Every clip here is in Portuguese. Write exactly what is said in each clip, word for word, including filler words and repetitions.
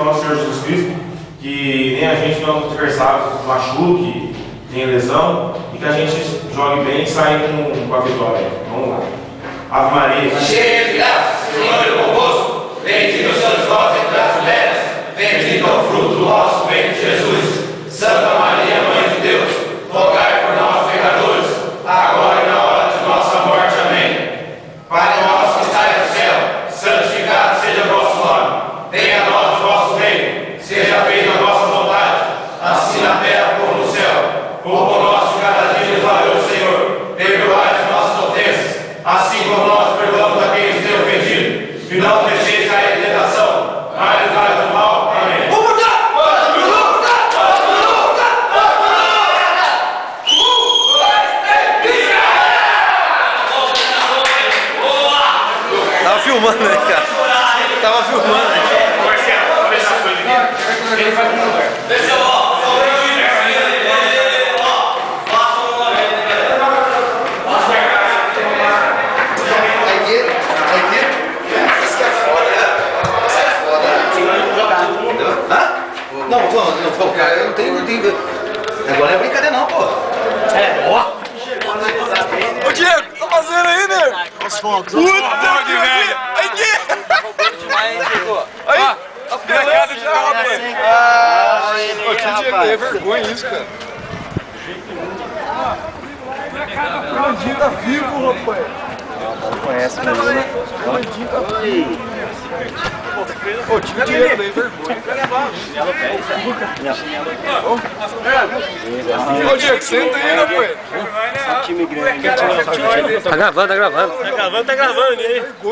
do nosso Senhor Jesus Cristo, que nem a gente não é adversário machuque, tenha lesão, e que a gente jogue bem e saia com, com a vitória. Vamos lá. Ave Maria. Cheia de graça, Senhor é convosco, bendito sois vós entre as mulheres, bendito é o fruto do vosso ventre, Jesus. Santa Maria, Mãe de Deus, rogai por nós, pecadores, agora e na hora de nossa morte. Amém. Pai nosso que estais no céu, santificado seja o vosso nome. Venha a nós o vosso reino, seja feita a nossa vontade, assim na terra como no céu. O pão nosso de cada dia nos dai hoje, Senhor. Perdoai as nossas ofensas, assim como nós perdoamos a quem nos tem ofendido. E não deixeis cair em tentação, mas livrai-nos do mal. Amém. Filmando aí, cara. Tava filmando aí. Marcelo, olha essa coisa aqui. Ele vai pro lugar. Desceu, ó. Só o Júnior. Ó. Passa o nome. Passa a aqui. Aqui. Isso que é foda. Isso é foda. Hã? Não, não, não, cara. Eu não tenho. Não tenho... Agora é brincadeira, não, pô. É, ó. Ô, Diego, o que tá fazendo aí, nego? Né? Os fogos. Puta que velho! Aí, ó. A pegada de roda aí. Ah, pô, que Diego, é vergonha isso, cara. O Brandinho tá vivo, rapaz. Não conhece mesmo. O Brandinho tá vivo. Pô, tira o Diego daí, vergonha. Ô, Diego, senta aí, rapaz. Tá gravando, tá gravando. Tá gravando, tá gravando, né? Aqui, ó.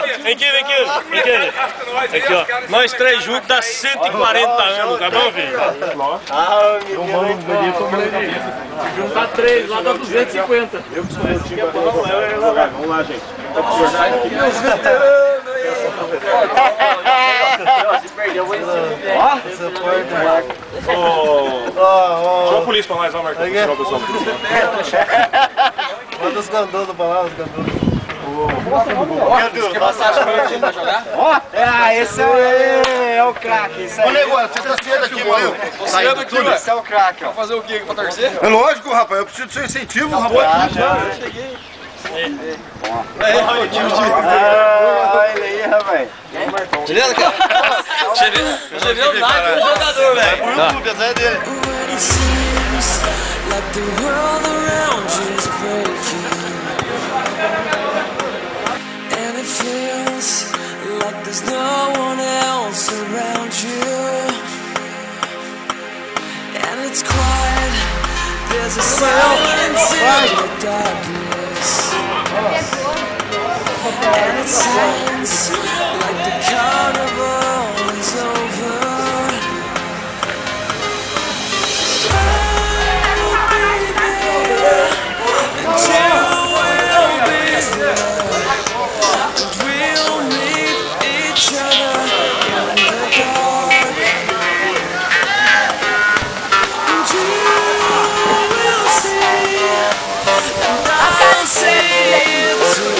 Vem aqui, vem aqui. Vem aqui, aqui, ó. Nós três juntos dá cento e quarenta anos, tá bom, filho? Ah, meu Deus. Se juntar três lá dá duzentos e cinquenta. Eu que sou meu time. Vamos lá, gente. Meus veteranos aí. Se perdeu, eu vou ensinar. Ó, essa porta, Marco. Chama a polícia pra nós, ó, Marcão. Manda os gandolos pra lá, os gandolos. Quer passagem pra gente pra jogar? Ah, esse é o craque. Ô, nego, você tá cedo aqui, mano. Tô cedo aqui, mano. Esse é o craque, ó. Vai fazer o quê? Pra torcer? É lógico, rapaz. Eu preciso do seu incentivo, rapaz. Eu cheguei. Olha ele aí, rapaz. Tirando aqui, ó. Você vê o naipe do jogador, velho. É por YouTube, essa é dele. And it sounds like the carnival is over. I will be there and you will be there, and we'll meet each other in the dark. And you will see, and I'll see it too.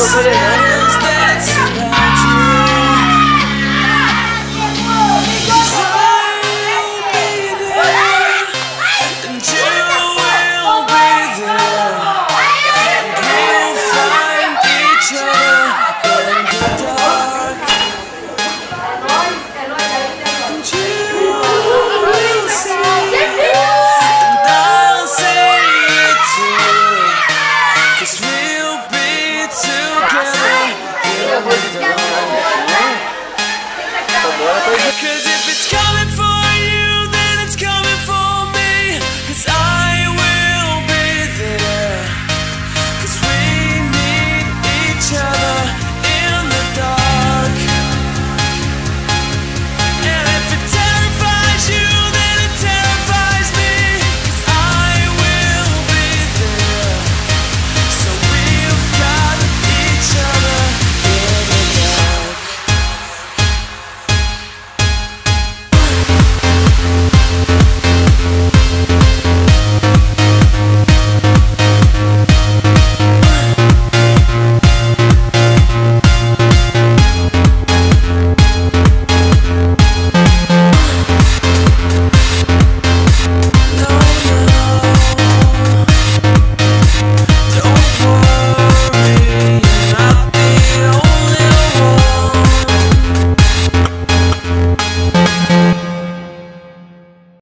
What is that? 'Cause